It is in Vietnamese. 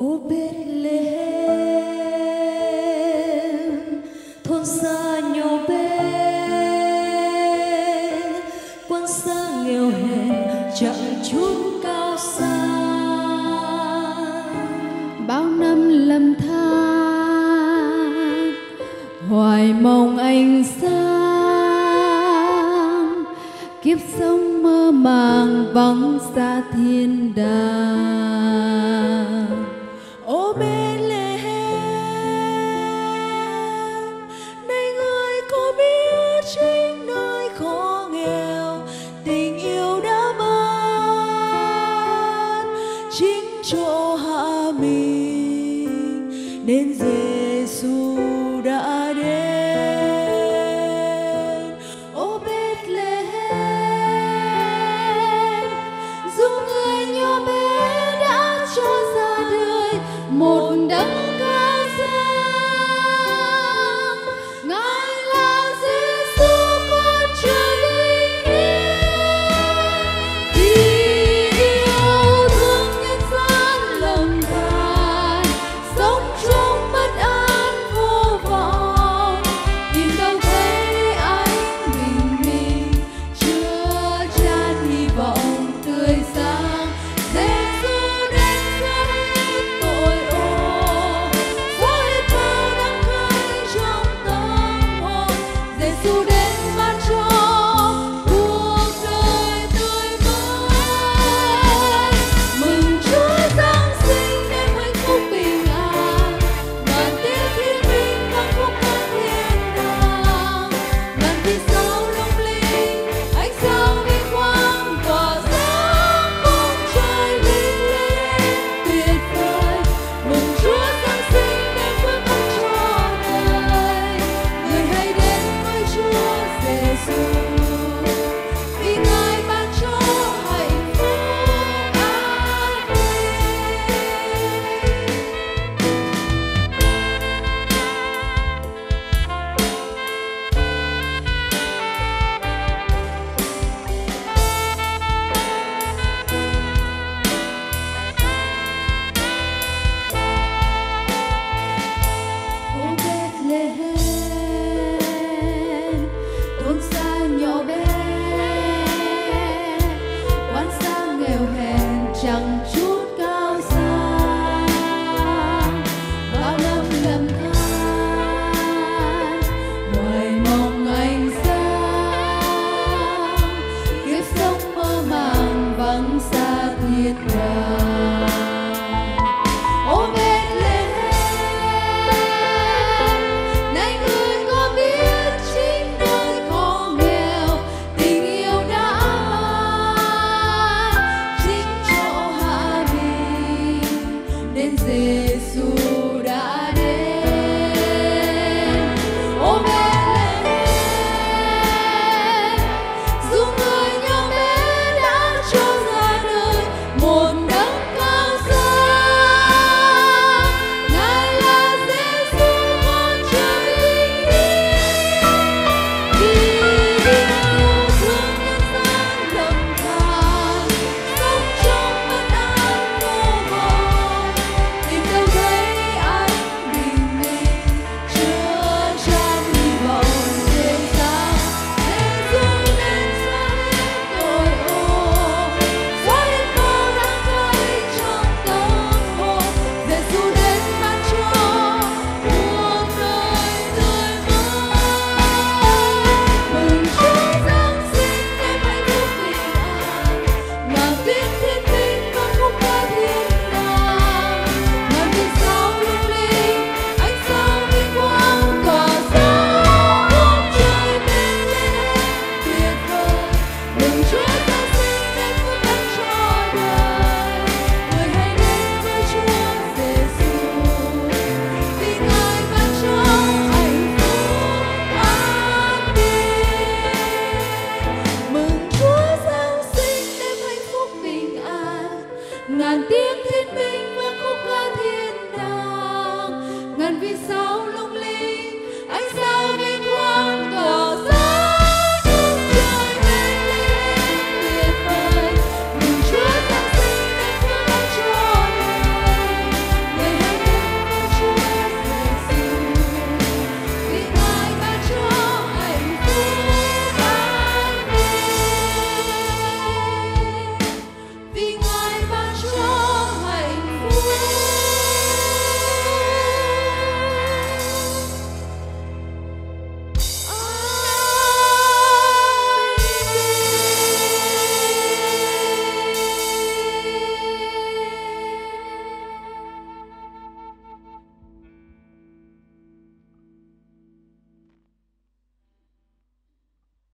Ô Bethlehem, thôn xa nhỏ bé, quan xa nghèo hèn chẳng chút cao xa. Bao năm lầm than, hoài mong ánh sáng, kiếp sống mơ màng vắng xa thiên đàng. Ô Bethlehem, này người có biết chính nơi khó nghèo tình yêu đã ban, chính chỗ hạ mình nên Giêsu đã đến. Ô Bethlehem, dù người nhỏ bé đã cho ra đời một đấng cao sang, Ngài là Giêsu con Trời linh thiêng, yêu thương nhân gian lầm than, sống trong bất an vô vọng, tìm đâu thấy ánh bình minh chứa chan hy vọng tươi sáng. Chẳng chút cao xa, bao năm lầm than, hoài mong ánh sáng, kiếp sống mơ màng vắng xa thiên đàng. Ô Bethlehem, này người có biết chính nơi khó nghèo tình yêu đã ban, chính chỗ hạ mình nên Giêsu đã đến. Ô Bethlehem, dù người nhỏ bé đã cho ra đời một đấng cao sang, Ngài là Giêsu con Trời linh thiêng, yêu thương nhân gian lầm than, sống trong bất an vô vọng, tìm đâu thấy ánh bình minh chứa chan hy vọng tươi sáng. Giêsu đến xóa hết tội ô, xóa hết bao đắng cay trong tâm hồn, Giêsu đến ban cho cuộc đời tươi mới. Mừng Chúa Giáng sinh đem hạnh phúc bình an, ngàn tiếng thiên binh vang khúc ca thiên đàng, ngàn vì sao lung linh ánh sao vinh quang tỏa sáng, khúc trời bên lên tuyệt vời. Mừng Chúa Giáng sinh đem phước ban cho đời, người hãy đến với Chúa Giêsu vì Ngài ban cho hạnh phúc an bình. Mừng Chúa Giáng sinh đem hạnh phúc bình an, ngàn tiếng